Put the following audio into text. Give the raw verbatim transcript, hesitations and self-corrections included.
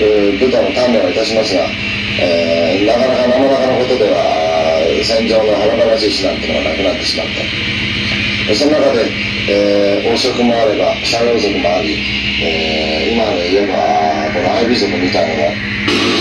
えー、部隊の鍛錬をいたしますが、えー、なかなかなかのことでは戦場の華々しい死なんてのがなくなってしまった。その中で、えー、王職もあれば斜陽族もあり、えー、今で言えばこのアイビー族みたいなのが